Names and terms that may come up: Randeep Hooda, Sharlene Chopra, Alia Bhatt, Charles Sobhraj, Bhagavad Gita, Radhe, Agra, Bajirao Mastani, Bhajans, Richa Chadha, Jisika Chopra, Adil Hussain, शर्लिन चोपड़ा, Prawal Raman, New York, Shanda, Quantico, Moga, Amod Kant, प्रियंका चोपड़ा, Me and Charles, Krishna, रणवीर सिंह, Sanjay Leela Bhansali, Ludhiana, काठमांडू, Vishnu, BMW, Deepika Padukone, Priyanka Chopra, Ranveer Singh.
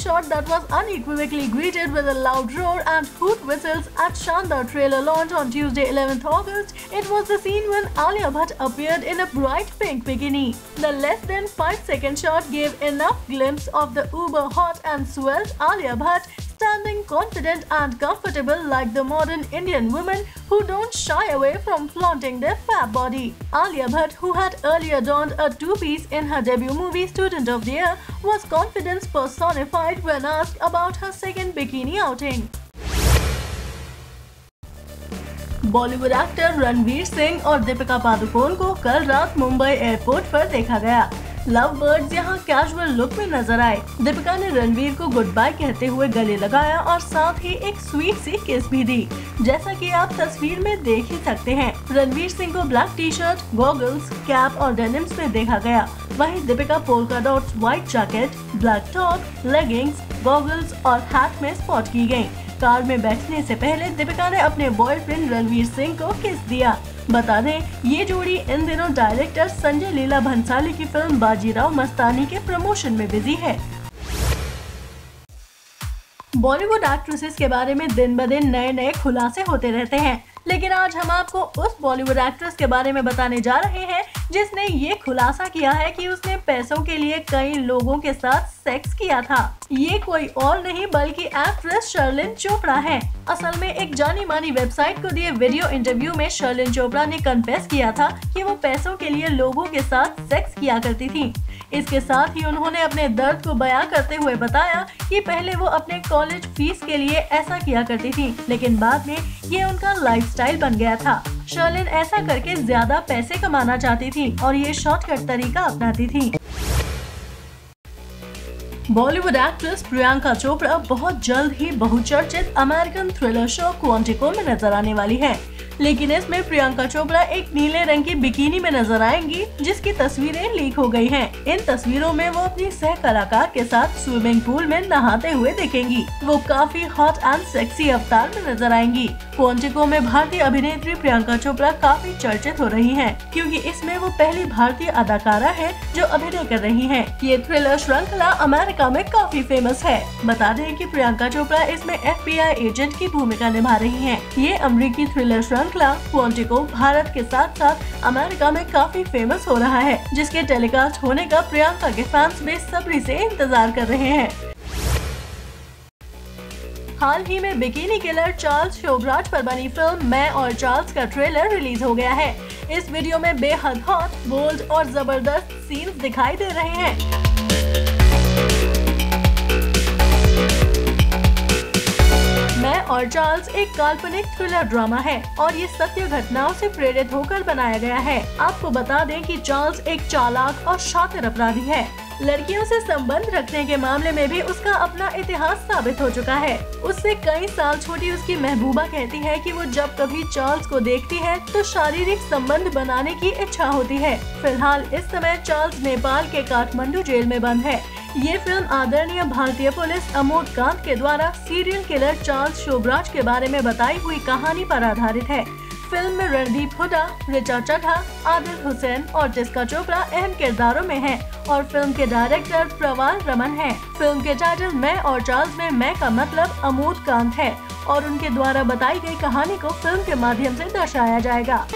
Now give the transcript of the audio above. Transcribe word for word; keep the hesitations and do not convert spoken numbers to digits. shot that was unequivocally greeted with a loud roar and hoot whistles at Shanda trailer launch on Tuesday eleventh of August, it was the scene when Alia Bhatt appeared in a bright pink bikini. The less than five second shot gave enough glimpse of the uber hot and swelled Alia Bhatt, standing confident and comfortable like the modern Indian women who don't shy away from flaunting their fab body. Alia Bhatt, who had earlier donned a two-piece in her debut movie Student of the Year, was confidence personified when asked about her second bikini outing. Bollywood actor रणवीर सिंह और दीपिका पादुकोण को कल रात Mumbai airport पर देखा गया। Love birds यहाँ casual look में नजर आए। दीपिका ने रणवीर को गुड बाय कहते हुए गले लगाया और साथ ही एक स्वीट सी किस भी दी, जैसा कि आप तस्वीर में देख ही सकते हैं। रणवीर सिंह को black T shirt, goggles, cap और डेनिम्स में देखा गया। वहीं Deepika polka dots white jacket, black top, leggings, goggles और हैट में स्पॉट की गयी। कार में बैठने से पहले दीपिका ने अपने बॉयफ्रेंड रणवीर सिंह को किस दिया। बता दें, ये जोड़ी इन दिनों डायरेक्टर संजय लीला भंसाली की फिल्म बाजीराव मस्तानी के प्रमोशन में बिजी है। बॉलीवुड एक्ट्रेसेस के बारे में दिन ब दिन नए नए खुलासे होते रहते हैं, लेकिन आज हम आपको उस बॉलीवुड एक्ट्रेस के बारे में बताने जा रहे हैं जिसने ये खुलासा किया है कि उसने पैसों के लिए कई लोगों के साथ सेक्स किया था। ये कोई और नहीं बल्कि एक्ट्रेस शर्लिन चोपड़ा है। असल में एक जानी मानी वेबसाइट को दिए वीडियो इंटरव्यू में शर्लिन चोपड़ा ने कन्फेस किया था कि वो पैसों के लिए लोगों के साथ सेक्स किया करती थी। इसके साथ ही उन्होंने अपने दर्द को बयां करते हुए बताया कि पहले वो अपने कॉलेज फीस के लिए ऐसा किया करती थी, लेकिन बाद में ये उनका लाइफस्टाइल बन गया था। शर्लिन ऐसा करके ज्यादा पैसे कमाना चाहती थी और ये शॉर्टकट तरीका अपनाती थी। बॉलीवुड एक्ट्रेस प्रियंका चोपड़ा बहुत जल्द ही बहुचर्चित अमेरिकन थ्रिलर शो क्वांटिको में नजर आने वाली है, लेकिन इसमें प्रियंका चोपड़ा एक नीले रंग की बिकिनी में नजर आएंगी जिसकी तस्वीरें लीक हो गई हैं। इन तस्वीरों में वो अपनी सह कलाकार के साथ स्विमिंग पूल में नहाते हुए दिखेंगी। वो काफी हॉट एंड सेक्सी अवतार में नजर आएंगी। क्वांटिको में भारतीय अभिनेत्री प्रियंका चोपड़ा काफी चर्चित हो रही हैं, क्योंकि इसमें वो पहली भारतीय अदाकारा है जो अभिनय कर रही है। ये थ्रिलर श्रृंखला अमेरिका में काफी फेमस है। बता दें कि प्रियंका चोपड़ा इसमें एफ बी आई एजेंट की भूमिका निभा रही है। ये अमरीकी थ्रिलर क्वांटिको भारत के साथ साथ अमेरिका में काफी फेमस हो रहा है, जिसके टेलीकास्ट होने का प्रियंका के फैंस बेसब्री से इंतजार कर रहे हैं। हाल ही में बिकिनी किलर चार्ल्स सोबराज पर बनी फिल्म मैं और चार्ल्स का ट्रेलर रिलीज हो गया है। इस वीडियो में बेहद हॉट, बोल्ड और जबरदस्त सीन्स दिखाई दे रहे हैं। मैं और चार्ल्स एक काल्पनिक थ्रिलर ड्रामा है और ये सत्य घटनाओं से प्रेरित होकर बनाया गया है। आपको बता दें कि चार्ल्स एक चालाक और शातिर अपराधी है। लड़कियों से संबंध रखने के मामले में भी उसका अपना इतिहास साबित हो चुका है। उससे कई साल छोटी उसकी महबूबा कहती है कि वो जब कभी चार्ल्स को देखती है तो शारीरिक संबंध बनाने की इच्छा होती है। फिलहाल इस समय चार्ल्स नेपाल के काठमांडू जेल में बंद है। ये फिल्म आदरणीय भारतीय पुलिस अमोद कांत के द्वारा सीरियल किलर चार्ल्स सोबराज के बारे में बताई हुई कहानी पर आधारित है। फिल्म में रणदीप हुडा, रिचा चड्ढा, आदिल हुसैन और जिसका चोपड़ा अहम किरदारों में हैं और फिल्म के डायरेक्टर प्रवाल रमन हैं। फिल्म के टाइटल मैं और चार्ल्स में मैं का मतलब अमोद कांत है और उनके द्वारा बताई गई कहानी को फिल्म के माध्यम से दर्शाया जाएगा।